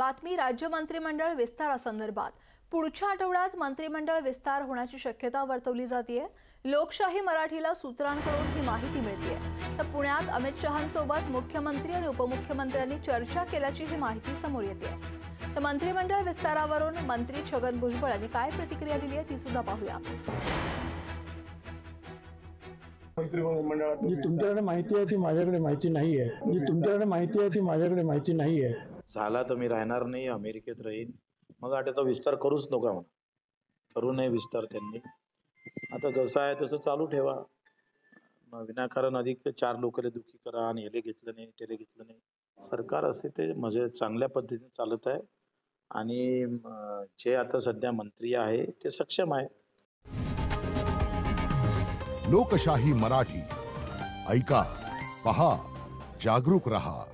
बातमी राज्य मंत्रिमंडळ विस्तारासंदर्भात पुढच्या आठवड्यात मंत्रिमंडळ विस्तार होण्याची शक्यता वर्तवली जाते। लोकशाही मराठीला सूत्रांकडून ही माहिती मिळते। तर पुण्यात अमित शाहांसोबत मुख्यमंत्री आणि उपमुख्यमंत्र्यांनी चर्चा केल्याची ही माहिती समोर येते। तर मंत्रिमंडळ विस्तारावरून मंत्री छगन भुजबळ यांनी काय प्रतिक्रिया दिली आहे ती सुद्धा पाहूया। जी तुमच्याकडे माहिती आहे ती माझ्याकडे माहिती नाही आहे। झाला तर मी राहणार नाही, अमेरिकेत राहीन। मला वाटतं विस्तार करूच नका म्हणून, करू नये विस्तार त्यांनी। आता जसं आहे तसं चालू ठेवा, विनाकारण अधिक चार लोकांना दुखी करा आणि हेले घेतलं नाही तेले घेतलं नाही। सरकार असे ते म्हणजे चांगल्या पद्धतीने चालत आहे आणि जे आता सध्या मंत्री आहे ते सक्षम आहे। लोकशाही मराठी ऐका, पहा, जागरूक रहा।